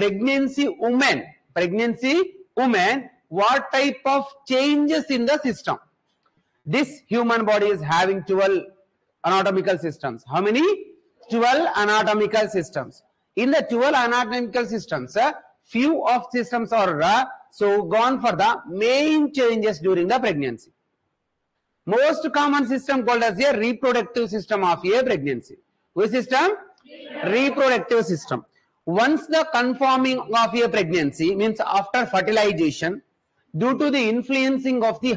pregnancy women, what type of changes in the system? This human body is having 12 anatomical systems. How many? 12 anatomical systems. In the 12 anatomical systems, few of systems are gone for the main changes during the pregnancy. Most common system called as a reproductive system of a pregnancy. Which system? Reproductive system. Once the conforming of a pregnancy, means after fertilization, due to the influencing of the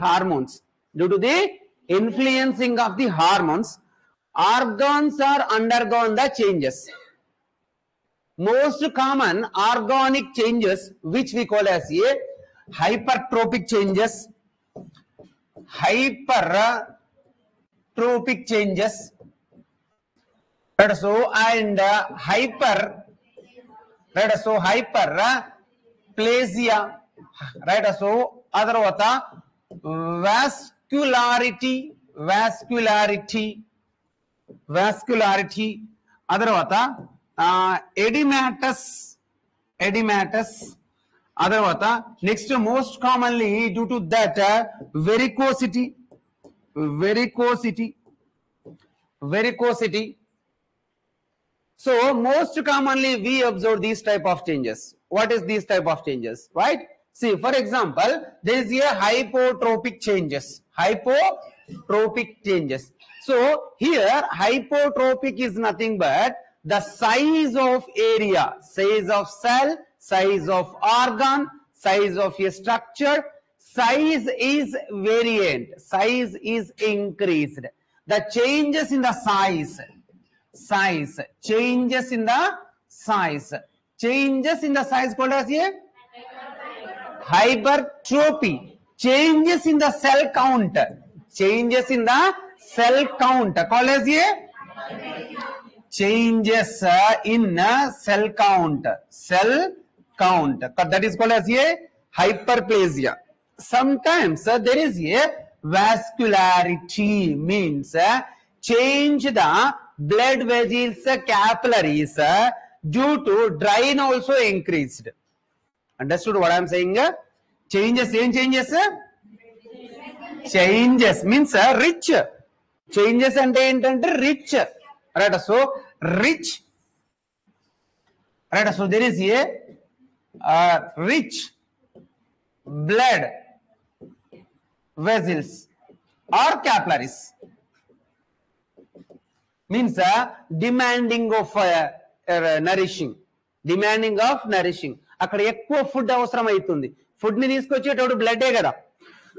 hormones, organs are undergone the changes. Most common organic changes, which we call as a hypertrophic changes, hyperplasia, vascularity, edematous, next most commonly due to that varicosity. So most commonly we observe these type of changes. What is these type of changes, right? See, for example, there is a hypotropic changes. So here hypotropic is nothing but the size of area, size of cell, size of organ, size of a structure. Size is variant, size is increased. The changes in the size, changes in the size called as a hypertrophy. Changes in the cell count, called as a changes in cell count, that is called as a hyperplasia. Sometimes there is a vascularity, means change the blood vessels, capillaries, due to drain also increased. Understood what I am saying? Changes means rich. Changes and they intend rich. Right, so rich. Right, so there is a rich blood vessels or capillaries, means demanding of nourishing, అక్కడ ఎక్కువ food అవసరం అవుతుంది. Food ని తీసుకొచ్చేటప్పుడు blood ఏ కదా,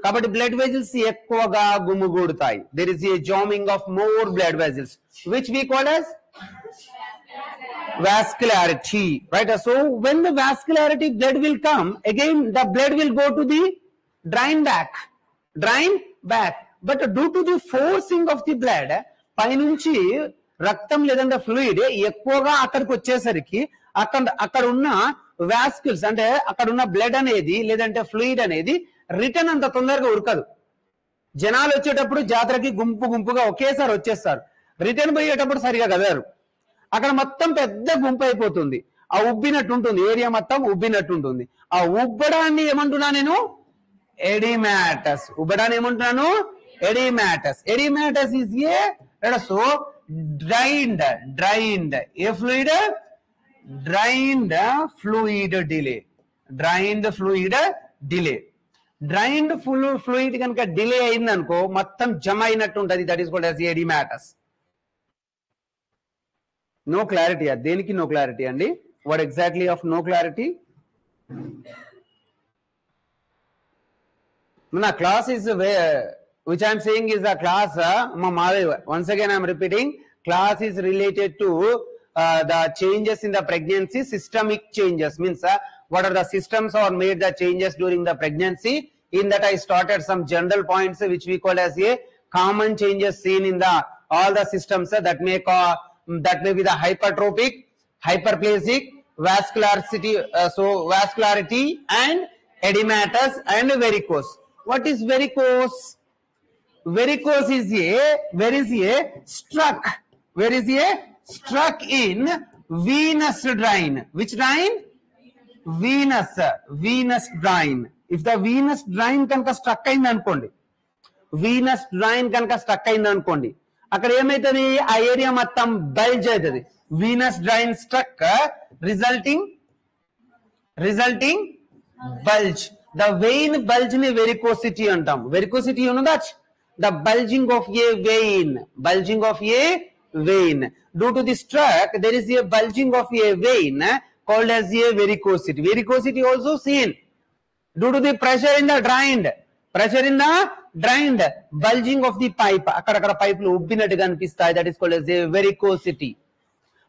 కాబట్టి blood vessels ఎక్కువగా గుమిగూడతాయి. There is a jamming of more blood vessels, which we call as vascularity, right? So when the vascularity, blood will come again, the blood will go to the drain back, but due to the forcing of the blood, పై నుంచి రక్తం లేదంటే fluid ఎక్కువగా అక్కడికి వచ్చేసరికి అక్కడ ఉన్న వాస్క్యుల్స్ అంటే అక్కడ ఉన్న బ్లడ్ అనేది లేదంటే ఫ్లూయిడ్ అనేది రిటర్న్ అంత తొందరగా ఉరకదు. జనాలు వచ్చేటప్పుడు జాతరకి గుంపుగా ఒకేసారి వచ్చేస్తారు, రిటర్న్ పోయేటప్పుడు సరిగా కదరు. అక్కడ మొత్తం పెద్ద గుంపు అయిపోతుంది, ఆ ఉబ్బినట్టు ఉంటుంది, ఏరియా మొత్తం ఉబ్బినట్టు ఉంటుంది. ఆ ఉబ్బడాన్ని ఏమంటున్నా నేను? ఎడిమాటస్. ఉబ్బడాన్ని ఏమంటున్నాను? Edematous. Edematous is a so drained a fluid, drained fluid delay. Drained fluid కనుక డిలే అయిందనుకో మొత్తం జమ అయినట్టు ఉంటుంది. That is called as edematous. No clarity. దేనికి నో క్లారిటీ అండి? What exactly of no clarity? నా class is which I'm saying is a class. Once again I'm repeating, class is related to the changes in the pregnancy, systemic changes, means what are the systems or made the changes during the pregnancy. In that I started some general points which we call as a common changes seen in the all the systems, that may be the hypertrophic, hyperplasic, vascularity, vascularity and edematous and varicose. What is varicose? Varicose is a struck in venous drain. Which drain? venous drain. If the venous drain kanka struck ayindi anukondi, venous drain kanka struck ayindi anukondi, akkada emaitadi aa area mattam bulge aitadi. Venous drain struck resulting bulge. The vein bulge ni varicosity antam. Varicosity you know that the bulging of a vein due to the struck there is a bulging of a vein called as a varicosity. Varicosity also seen due to the pressure in the drained, bulging of the pipe. Akkada pipe lo ubbinattuga anpistayi, that is called as a varicosity.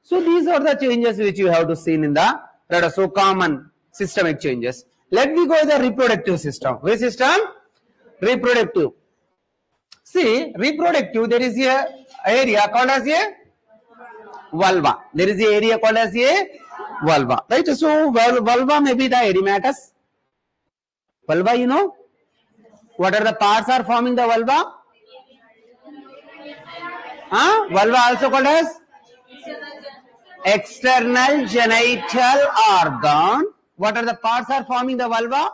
So these are the changes which you have to seen in the radar. So common systemic changes. Let me go to the reproductive system. Which system? Reproductive. See, reproductive, there is a area called as a vulva. There is a area called as a vulva, right? So vulva may be the erymatus. Vulva, you know what are the parts are forming the vulva? Vulva also called as external genital organ. What are the parts are forming the vulva?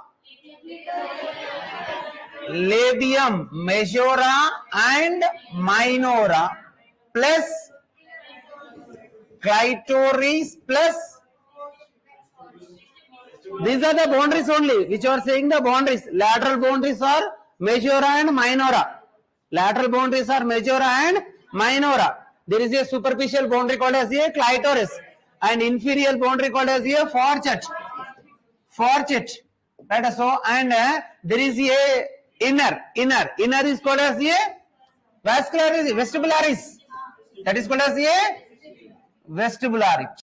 Labium majora and minora, plus clitoris, plus these are the boundaries only, which are saying the boundaries. Lateral boundaries are majora and minora. Lateral boundaries are majora and minora. There is a superficial boundary called as a clitoris and inferior boundary called as a forchate. Right? So and there is a inner is called as a vestibularis. That is called as a vestibulary.